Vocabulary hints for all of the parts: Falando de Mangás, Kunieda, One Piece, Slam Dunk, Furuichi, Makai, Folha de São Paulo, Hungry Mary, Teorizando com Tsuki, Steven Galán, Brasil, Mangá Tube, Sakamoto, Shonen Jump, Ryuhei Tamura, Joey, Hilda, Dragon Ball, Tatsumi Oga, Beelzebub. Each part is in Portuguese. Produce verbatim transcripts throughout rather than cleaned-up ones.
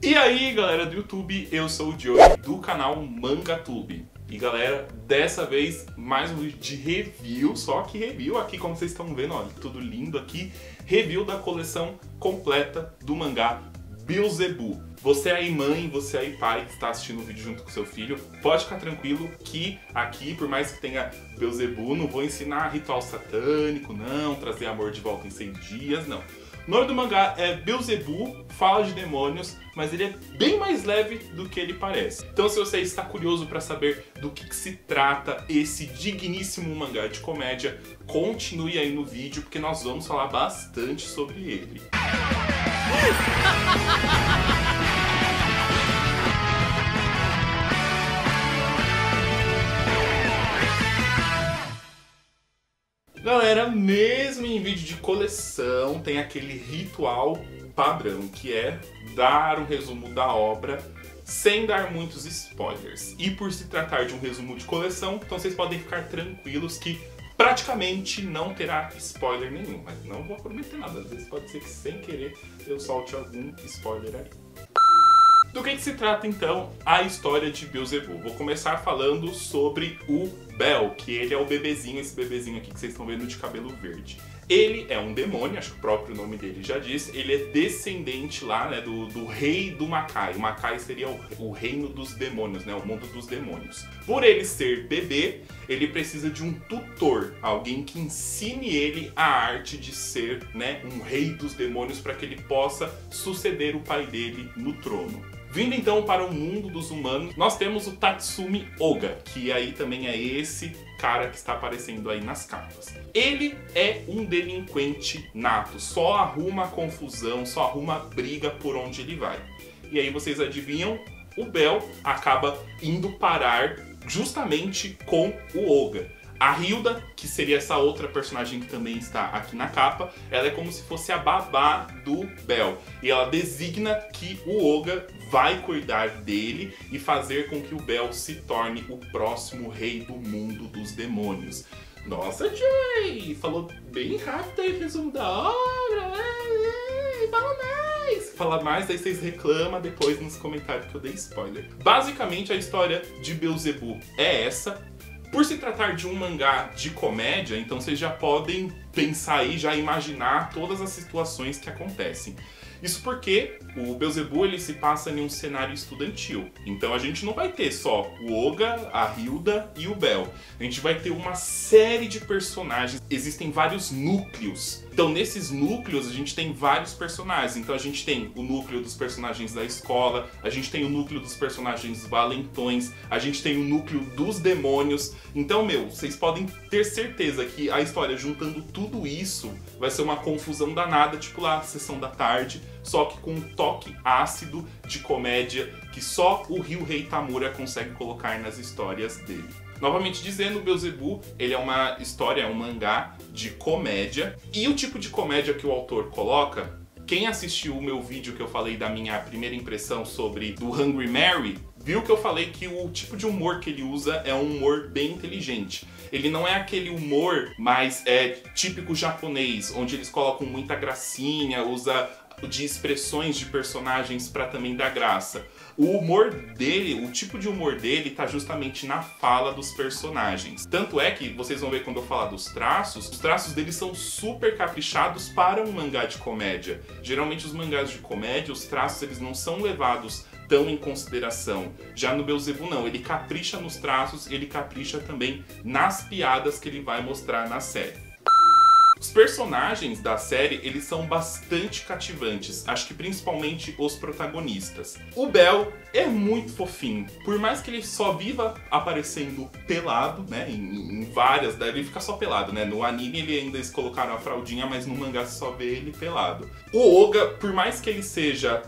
E aí, galera do YouTube, eu sou o Joey, do canal MangaTube. E galera, dessa vez mais um vídeo de review, só que review aqui, como vocês estão vendo, olha, tudo lindo aqui. Review da coleção completa do mangá Beelzebub. Você aí mãe, você aí pai que está assistindo o vídeo junto com seu filho, pode ficar tranquilo que aqui, por mais que tenha Beelzebub, não vou ensinar ritual satânico, não, trazer amor de volta em cem dias, não. O nome do mangá é Beelzebub, fala de demônios, mas ele é bem mais leve do que ele parece. Então se você está curioso para saber do que, que se trata esse digníssimo mangá de comédia, continue aí no vídeo, porque nós vamos falar bastante sobre ele. Galera, mesmo em vídeo de coleção, tem aquele ritual padrão, que é dar um resumo da obra sem dar muitos spoilers. E por se tratar de um resumo de coleção, então vocês podem ficar tranquilos que praticamente não terá spoiler nenhum. Mas não vou prometer nada, às vezes pode ser que sem querer eu solte algum spoiler aí. Do que, que se trata então a história de Beelzebub? Vou começar falando sobre o Bel, que ele é o bebezinho, esse bebezinho aqui que vocês estão vendo de cabelo verde. Ele é um demônio, acho que o próprio nome dele já diz, ele é descendente lá, né, do, do rei do Makai. O Makai seria o, o reino dos demônios, né, o mundo dos demônios. Por ele ser bebê, ele precisa de um tutor, alguém que ensine ele a arte de ser, né, um rei dos demônios para que ele possa suceder o pai dele no trono. Vindo então para o mundo dos humanos, nós temos o Tatsumi Oga, que aí também é esse cara que está aparecendo aí nas capas. Ele é um delinquente nato, só arruma confusão, só arruma briga por onde ele vai. E aí vocês adivinham, o Bel acaba indo parar justamente com o Oga. A Hilda, que seria essa outra personagem que também está aqui na capa, ela é como se fosse a babá do Bel. E ela designa que o Oga vai cuidar dele e fazer com que o Bel se torne o próximo rei do mundo dos demônios. Nossa, Joey! Falou bem rápido aí o resumo da obra! Ei, ei, fala mais! Fala mais, aí vocês reclamam depois nos comentários que eu dei spoiler. Basicamente, a história de Beelzebub é essa. Por se tratar de um mangá de comédia, então vocês já podem pensar e já imaginar todas as situações que acontecem. Isso porque o Beelzebub, ele se passa em um cenário estudantil. Então a gente não vai ter só o Oga, a Hilda e o Bel. A gente vai ter uma série de personagens. Existem vários núcleos. Então nesses núcleos a gente tem vários personagens. Então a gente tem o núcleo dos personagens da escola, a gente tem o núcleo dos personagens valentões, a gente tem o núcleo dos demônios. Então, meu, vocês podem ter certeza que a história juntando tudo isso vai ser uma confusão danada, tipo lá, sessão da tarde, só que com um toque ácido de comédia que só o Ryuhei Tamura consegue colocar nas histórias dele. Novamente dizendo, o Beelzebub, ele é uma história, é um mangá de comédia. E o tipo de comédia que o autor coloca, quem assistiu o meu vídeo que eu falei da minha primeira impressão sobre do Hungry Mary, viu que eu falei que o tipo de humor que ele usa é um humor bem inteligente. Ele não é aquele humor mais é, típico japonês, onde eles colocam muita gracinha, usa de expressões de personagens para também dar graça. O humor dele, o tipo de humor dele tá justamente na fala dos personagens. Tanto é que, vocês vão ver quando eu falar dos traços, os traços deles são super caprichados para um mangá de comédia. Geralmente os mangás de comédia, os traços eles não são levados tão em consideração. Já no Beelzebub não, ele capricha nos traços, ele capricha também nas piadas que ele vai mostrar na série. Os personagens da série, eles são bastante cativantes, acho que principalmente os protagonistas. O Bel é muito fofinho, por mais que ele só viva aparecendo pelado, né, em, em várias, ele fica só pelado, né, no anime ele ainda eles colocaram a fraldinha, mas no mangá você só vê ele pelado. O Oga, por mais que ele seja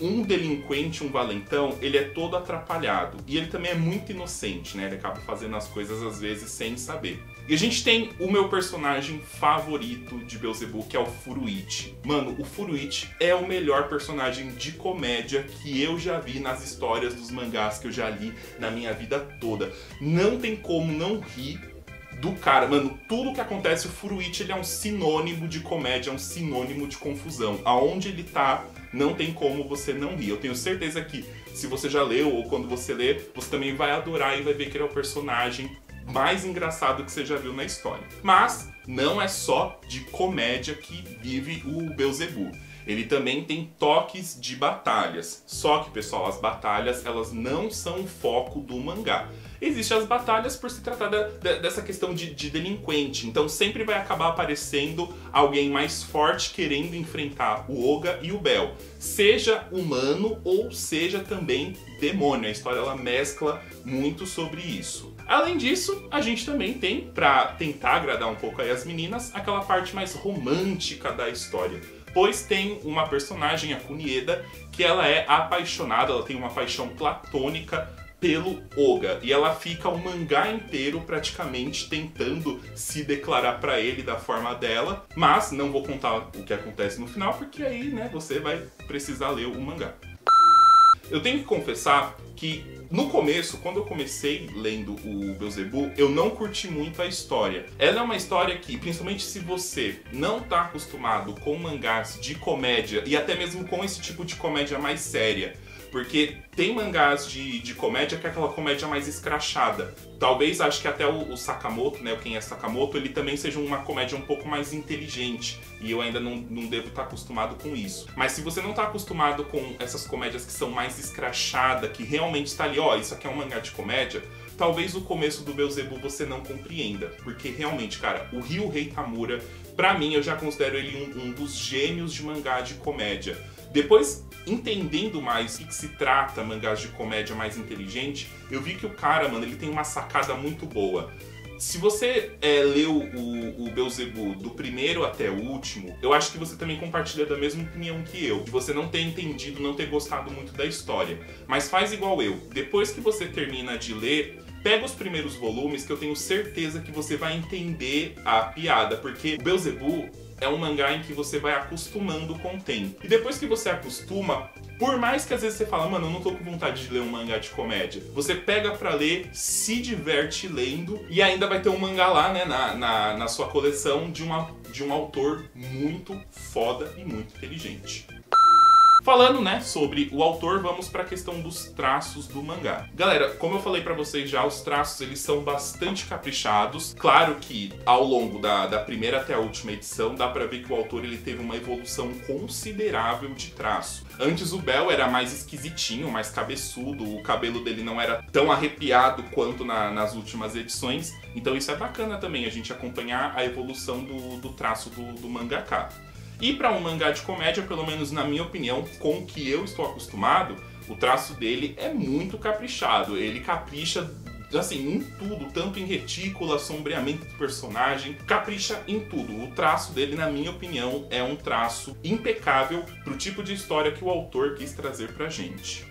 um delinquente, um valentão, ele é todo atrapalhado. E ele também é muito inocente, né? Ele acaba fazendo as coisas, às vezes, sem saber. E a gente tem o meu personagem favorito de Beelzebub, que é o Furuichi. Mano, o Furuichi é o melhor personagem de comédia que eu já vi nas histórias dos mangás que eu já li na minha vida toda. Não tem como não rir do cara, mano, tudo que acontece, o Furuichi ele é um sinônimo de comédia, é um sinônimo de confusão. Aonde ele tá, não tem como você não rir. Eu tenho certeza que se você já leu ou quando você lê, você também vai adorar e vai ver que ele é o personagem mais engraçado que você já viu na história. Mas não é só de comédia que vive o Beelzebub. Ele também tem toques de batalhas. Só que, pessoal, as batalhas elas não são o foco do mangá. Existem as batalhas por se tratar da, da, dessa questão de, de delinquente. Então sempre vai acabar aparecendo alguém mais forte querendo enfrentar o Oga e o Bell. Seja humano ou seja também demônio. A história ela mescla muito sobre isso. Além disso, a gente também tem, pra tentar agradar um pouco aí as meninas, aquela parte mais romântica da história. Pois tem uma personagem, a Kunieda, que ela é apaixonada, ela tem uma paixão platônica pelo Oga. E ela fica o mangá inteiro praticamente tentando se declarar pra ele da forma dela. Mas não vou contar o que acontece no final, porque aí, né, você vai precisar ler o mangá. Eu tenho que confessar que no começo, quando eu comecei lendo o Beelzebub, eu não curti muito a história. Ela é uma história que, principalmente se você não tá acostumado com mangás de comédia, e até mesmo com esse tipo de comédia mais séria, porque tem mangás de, de comédia que é aquela comédia mais escrachada. Talvez, acho que até o, o Sakamoto, né, quem é Sakamoto, ele também seja uma comédia um pouco mais inteligente. E eu ainda não, não devo estar acostumado com isso. Mas se você não está acostumado com essas comédias que são mais escrachadas, que realmente está ali, ó, isso aqui é um mangá de comédia, talvez o começo do Beelzebub você não compreenda. Porque realmente, cara, o Ryuhei Tamura, pra mim, eu já considero ele um, um dos gênios de mangá de comédia. Depois, entendendo mais o que se trata mangás de comédia mais inteligente, eu vi que o cara, mano, ele tem uma sacada muito boa. Se você é, leu o, o Beelzebub do primeiro até o último, eu acho que você também compartilha da mesma opinião que eu, de você não ter entendido, não ter gostado muito da história. Mas faz igual eu, depois que você termina de ler, pega os primeiros volumes que eu tenho certeza que você vai entender a piada, porque o Beelzebub é um mangá em que você vai acostumando com o tempo. E depois que você acostuma, por mais que às vezes você fala, mano, eu não tô com vontade de ler um mangá de comédia, você pega pra ler, se diverte lendo, e ainda vai ter um mangá lá, né, na, na, na sua coleção de, uma, de um autor muito foda e muito inteligente. Falando, né, sobre o autor, vamos para a questão dos traços do mangá. Galera, como eu falei para vocês já, os traços eles são bastante caprichados. Claro que ao longo da, da primeira até a última edição, dá para ver que o autor ele teve uma evolução considerável de traço. Antes o Bell era mais esquisitinho, mais cabeçudo, o cabelo dele não era tão arrepiado quanto na, nas últimas edições. Então isso é bacana também, a gente acompanhar a evolução do, do traço do, do mangaka. E para um mangá de comédia, pelo menos na minha opinião, com o que eu estou acostumado, o traço dele é muito caprichado. Ele capricha, assim, em tudo, tanto em retícula, sombreamento do personagem, capricha em tudo. O traço dele, na minha opinião, é um traço impecável pro tipo de história que o autor quis trazer pra gente.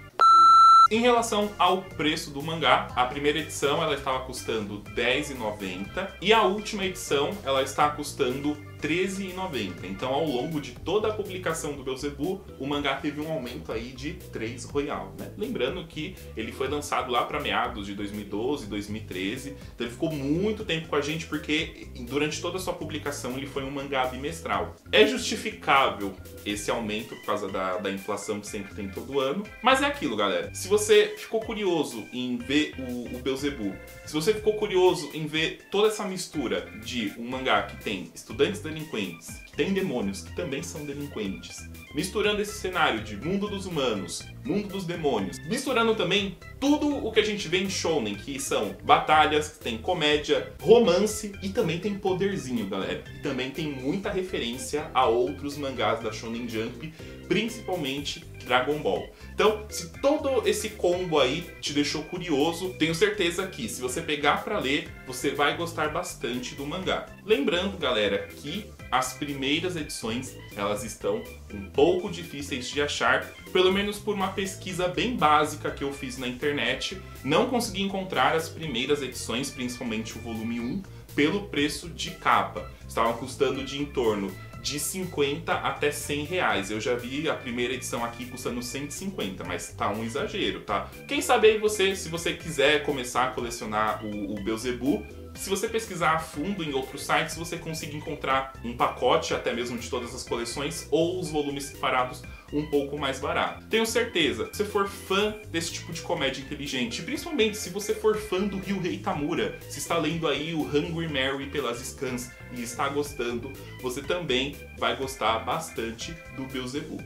Em relação ao preço do mangá, a primeira edição ela estava custando dez reais e noventa centavos e a última edição ela está custando treze reais e noventa centavos. Então, ao longo de toda a publicação do Beelzebub, o mangá teve um aumento aí de três reais, né? Lembrando que ele foi lançado lá para meados de dois mil e doze, dois mil e treze, então ele ficou muito tempo com a gente porque durante toda a sua publicação ele foi um mangá bimestral. É justificável esse aumento por causa da, da inflação que sempre tem todo ano, mas é aquilo, galera. Se você ficou curioso em ver o, o Beelzebub, se você ficou curioso em ver toda essa mistura de um mangá que tem estudantes delinquentes, que tem demônios que também são delinquentes, misturando esse cenário de mundo dos humanos, mundo dos demônios, misturando também tudo o que a gente vê em shonen, que são batalhas, tem comédia, romance e também tem poderzinho, galera. E também tem muita referência a outros mangás da Shonen Jump, principalmente Dragon Ball. Então, se todo esse combo aí te deixou curioso, tenho certeza que se você pegar pra ler, você vai gostar bastante do mangá. Lembrando, galera, que as primeiras edições, elas estão um pouco difíceis de achar, pelo menos por uma pesquisa bem básica que eu fiz na internet. Não consegui encontrar as primeiras edições, principalmente o volume um, pelo preço de capa. Estavam custando de em torno de cinquenta até cem reais. Eu já vi a primeira edição aqui custando cento e cinquenta, mas tá um exagero, tá? Quem sabe aí você, se você quiser começar a colecionar o, o Beelzebub, se você pesquisar a fundo em outros sites, você consegue encontrar um pacote até mesmo de todas as coleções ou os volumes separados um pouco mais barato. Tenho certeza, se você for fã desse tipo de comédia inteligente, principalmente se você for fã do Ryuhei Tamura, se está lendo aí o Hungry Mary pelas scans e está gostando, você também vai gostar bastante do Beelzebub.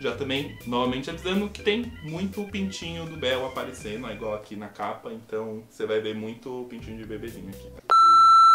Já também, novamente avisando que tem muito pintinho do Bel aparecendo, igual aqui na capa, então você vai ver muito pintinho de bebezinho aqui.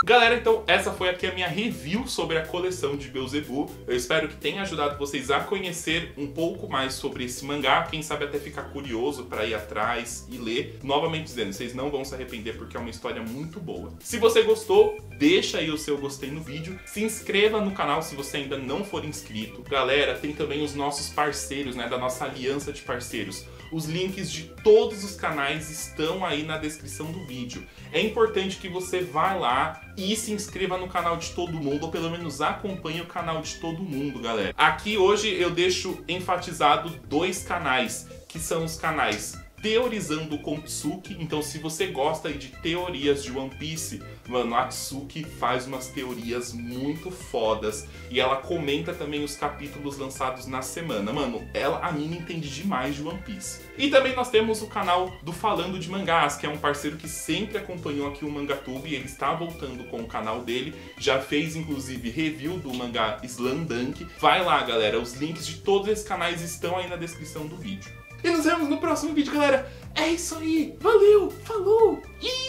Galera, então essa foi aqui a minha review sobre a coleção de Beelzebub. Eu espero que tenha ajudado vocês a conhecer um pouco mais sobre esse mangá, quem sabe até ficar curioso para ir atrás e ler. Novamente dizendo, vocês não vão se arrepender porque é uma história muito boa. Se você gostou, deixa aí o seu gostei no vídeo, se inscreva no canal se você ainda não for inscrito. Galera, tem também os nossos parceiros, né, da nossa aliança de parceiros. Os links de todos os canais estão aí na descrição do vídeo. É importante que você vá lá e se inscreva no canal de todo mundo, ou pelo menos acompanhe o canal de todo mundo, galera. Aqui hoje eu deixo enfatizado dois canais, que são os canais Teorizando com Tsuki. Então se você gosta de teorias de One Piece, mano, a Tsuki faz umas teorias muito fodas. E ela comenta também os capítulos lançados na semana. Mano, ela, a mina entende demais de One Piece. E também nós temos o canal do Falando de Mangás, que é um parceiro que sempre acompanhou aqui o Mangatube. E ele está voltando com o canal dele. Já fez, inclusive, review do mangá Slam Dunk. Vai lá, galera. Os links de todos esses canais estão aí na descrição do vídeo. E nos vemos no próximo vídeo, galera. É isso aí. Valeu, falou e...